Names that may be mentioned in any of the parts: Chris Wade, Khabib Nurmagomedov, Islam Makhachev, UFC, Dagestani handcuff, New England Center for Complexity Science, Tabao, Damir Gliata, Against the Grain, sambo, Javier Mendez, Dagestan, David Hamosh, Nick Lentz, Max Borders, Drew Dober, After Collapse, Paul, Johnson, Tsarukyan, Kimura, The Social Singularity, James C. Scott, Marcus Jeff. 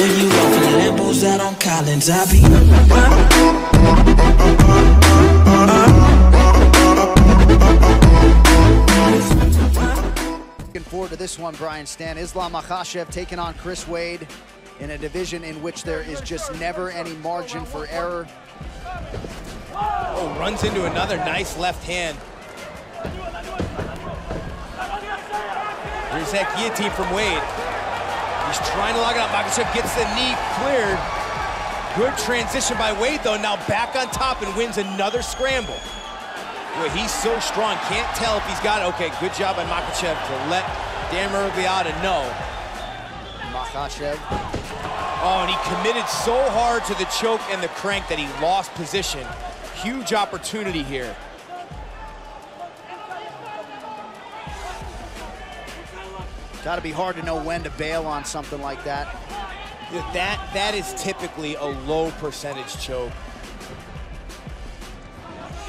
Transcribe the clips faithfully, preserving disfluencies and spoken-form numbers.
When you open Lambos out on Collins, I be looking forward to this one, Brian Stan. Islam Makhachev taking on Chris Wade in a division in which there is just never any margin for error. Oh, runs into another nice left hand. There's that guillotine from Wade. He's trying to lock it up. Makhachev gets the knee cleared. Good transition by Wade, though. Now back on top and wins another scramble. Boy, he's so strong. Can't tell if he's got it. Okay, good job by Makhachev to let Damir Gliata know. Makhachev. Oh, and he committed so hard to the choke and the crank that he lost position. Huge opportunity here. Gotta be hard to know when to bail on something like that. That, that is typically a low percentage choke.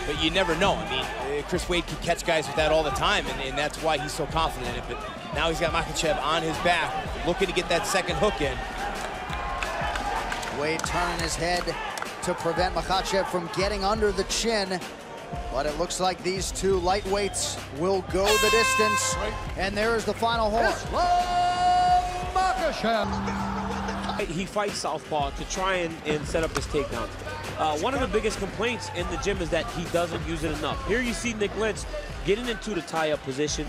But you never know. I mean, Chris Wade can catch guys with that all the time, and, and that's why he's so confident in it. But now he's got Makhachev on his back, looking to get that second hook in. Wade turning his head to prevent Makhachev from getting under the chin. But it looks like these two lightweights will go the distance. And there is the final horn. Makhachev. He fights southpaw to try and, and set up his takedown. Uh, one of the biggest complaints in the gym is that he doesn't use it enough. Here you see Nick Lentz getting into the tie-up position.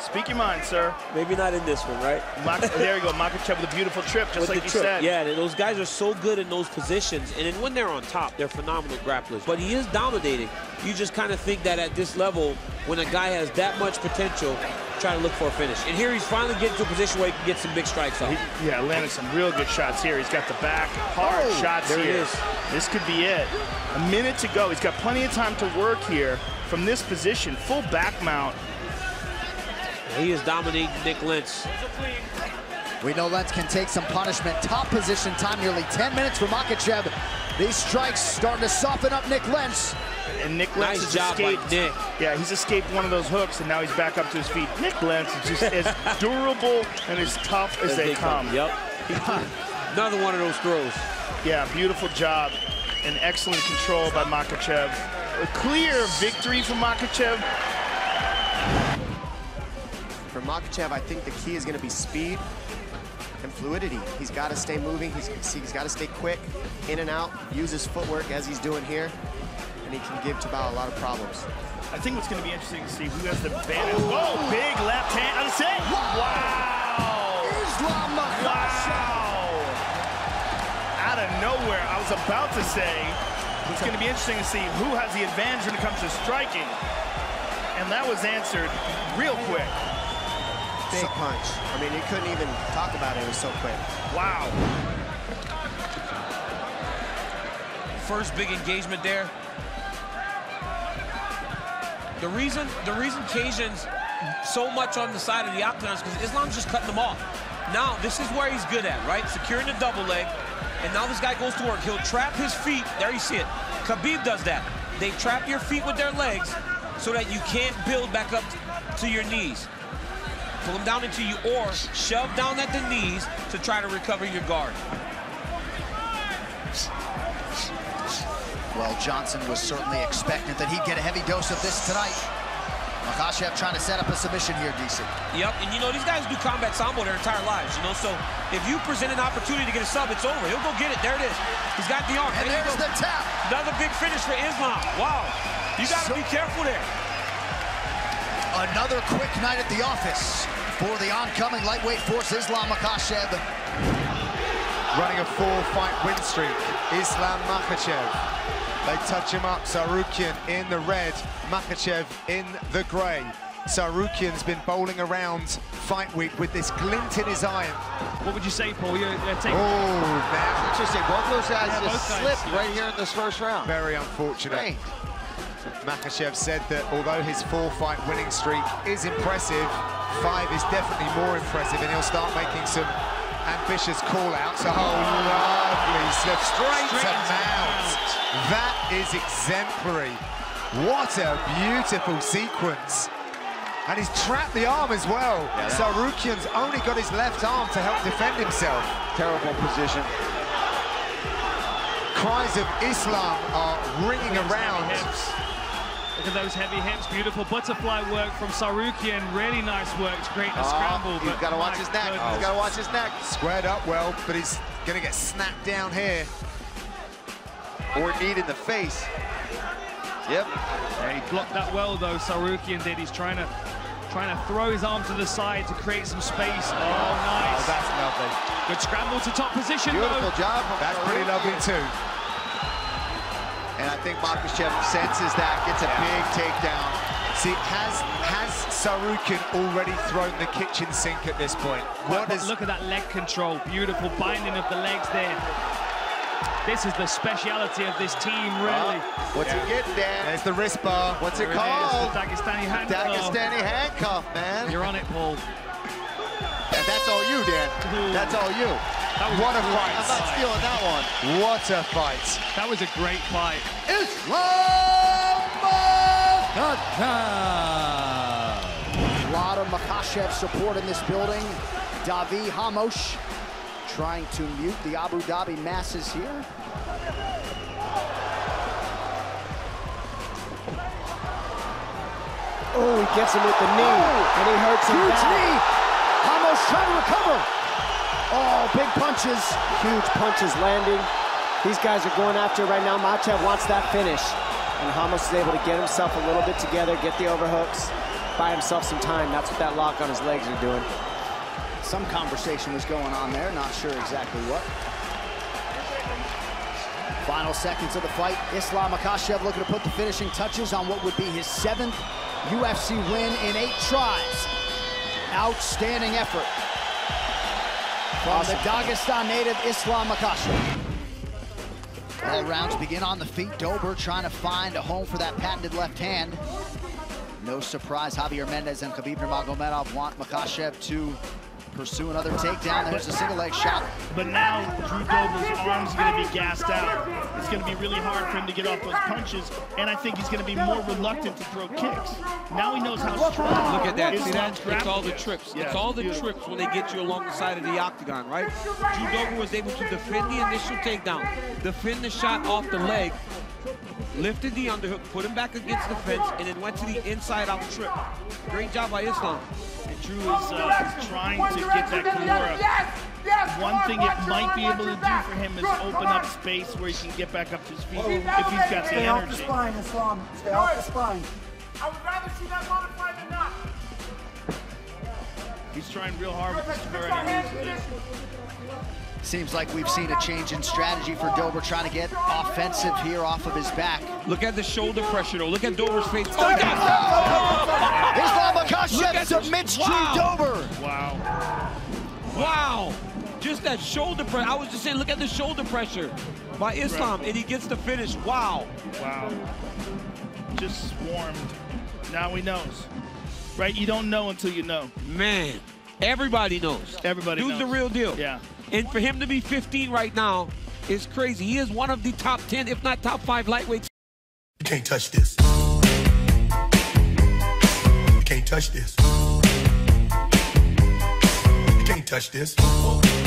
Speak your mind, sir. Maybe not in this one, right? Mach there you go, Makhachev with a beautiful trip, just with like you trip. said. Yeah, those guys are so good in those positions, and then when they're on top, they're phenomenal grapplers. But he is dominating. You just kind of think that at this level, when a guy has that much potential, try to look for a finish. And here he's finally getting to a position where he can get some big strikes up. He, yeah, landing some real good shots here. He's got the back, hard oh, shots there here. It is. This could be it. A minute to go. He's got plenty of time to work here from this position, full back mount. He is dominating Nick Lentz. We know Lentz can take some punishment. Top position time, nearly ten minutes for Makhachev. These strikes starting to soften up Nick Lentz. And Nick Lentz nice has escaped. By Nick. Yeah, he's escaped one of those hooks, and now he's back up to his feet. Nick Lentz is just as durable and as tough as, as they, they come. come. Yep. Another one of those throws. Yeah, beautiful job and excellent control by Makhachev. A clear victory for Makhachev. For Makhachev, I think the key is going to be speed and fluidity. He's got to stay moving. He's, he's got to stay quick, in and out, use his footwork as he's doing here, and he can give Tabao a lot of problems. I think what's going to be interesting to see who has the advantage. Whoa, big left hand. I say, wow. Islam Makhachev. Out of nowhere, I was about to say, it's going to be interesting to see who has the advantage when it comes to striking. And that was answered real quick. Big punch. I mean, you couldn't even talk about it. It was so quick. Wow. First big engagement there. The reason the reason Cajun's so much on the side of the octagon is because Islam's just cutting them off. Now, this is where he's good at, right? Securing the double leg. And now this guy goes to work. He'll trap his feet. There you see it. Khabib does that. They trap your feet with their legs so that you can't build back up to your knees. Pull him down into you or shove down at the knees to try to recover your guard. Well, Johnson was certainly expectant that he'd get a heavy dose of this tonight. Makhachev trying to set up a submission here, D C. Yep, and you know, these guys do combat sambo their entire lives, you know, so if you present an opportunity to get a sub, it's over. He'll go get it. There it is. He's got the arm. And there there's the tap. Another big finish for Islam. Wow. You got to so be careful there. Another quick night at the office for the oncoming lightweight force, Islam Makhachev. Running a four-fight win streak, Islam Makhachev. They touch him up, Tsarukyan in the red, Makhachev in the grey. Tsarukyan's been bowling around fight week with this glint in his eye. What would you say, Paul? You're, you're taking... Oh, man. Interesting. Both those guys yeah, just slipped guys, yeah. right here in this first round. Very unfortunate. Hey. Makhachev said that although his four-fight winning streak is impressive, five is definitely more impressive, and he'll start making some ambitious call-outs. Oh, lovely slip straight, straight to mount. mount. That is exemplary. What a beautiful sequence. And he's trapped the arm as well. Yeah, Tsarukyan's only got his left arm to help defend himself. Terrible position. Cries of Islam are ringing around. Look at those heavy hips. Beautiful butterfly work from Tsarukyan. Really nice work. It's great to oh, scramble. He's got to watch his neck. Oh. He's got to watch his neck. Squared up well, but he's going to get snapped down here. Or kneed in the face. Yep. Yeah, he blocked that well though, Tsarukyan did. He's trying to trying to throw his arm to the side to create some space. Oh, oh nice. Oh, that's lovely. Good scramble to top position. Beautiful though. job. That's Tsarukyan. Pretty lovely too. And I think Marcus Jeff senses that, gets a yeah. big takedown. See, has has Tsarukyan already thrown the kitchen sink at this point? What is... Look at that leg control. Beautiful binding of the legs there. This is the speciality of this team, really. Oh, what's yeah. he getting there? There's the wrist bar. What's there it called? It the Dagestani handcuff. Dagestani handcuff, man. You're on it, Paul. And that's all you, Dan. Ooh. That's all you. That was what a fight. I'm not stealing that one. What a fight. That was a great fight. Islam Makhachev. A lot of Makhachev support in this building. David Hamosh. Trying to mute the Abu Dhabi masses here. Oh, he gets him with the knee, oh, and he hurts him. Huge back. knee. Hamosh trying to recover. Oh, big punches. Huge punches landing. These guys are going after it right now. Makhachev wants that finish, and Hamosh is able to get himself a little bit together, get the overhooks, buy himself some time. That's what that lock on his legs are doing. Some conversation was going on there, not sure exactly what. Final seconds of the fight. Islam Makhachev looking to put the finishing touches on what would be his seventh U F C win in eight tries. Outstanding effort from awesome. the Dagestan native Islam Makhachev. All rounds begin on the feet. Dober trying to find a home for that patented left hand. No surprise, Javier Mendez and Khabib Nurmagomedov want Makhachev to pursue another takedown. There's a single leg shot. But now Drew Dober's arm's gonna be gassed out. It's gonna be really hard for him to get off those punches, and I think he's gonna be more reluctant to throw kicks. Now he knows how strong. Look at that, see that? It's all the trips. Yeah, it's all the beautiful. trips when they get you along the side of the octagon, right? Drew Dober was able to defend the initial takedown, defend the shot off the leg, lifted the underhook, put him back against the fence, and then went to the inside out trip. Great job by Islam. Drew is uh, trying to get that Kimura. One thing it might be able to do for him is open up space where he can get back up to his feet if he's got the energy. Stay off the spine, Islam. Stay off the spine. I would rather see that modified than not. He's trying real hard with his Seems like we've seen a change in strategy for Dober, trying to get offensive here off of his back. Look at the shoulder pressure, though. Look at Dober's face. Oh, my God! Islam Makhachev submits Drew Dober. Wow. Wow. Just that shoulder pressure. I was just saying, look at the shoulder pressure by Islam, and he gets the finish. Wow. Wow. Just swarmed. Now he knows. Right? You don't know until you know. Man. Everybody knows. Everybody knows. Dude's the real deal. Yeah. And for him to be fifteen right now is crazy. He is one of the top ten, if not top five lightweights. You can't touch this. You can't touch this. You can't touch this.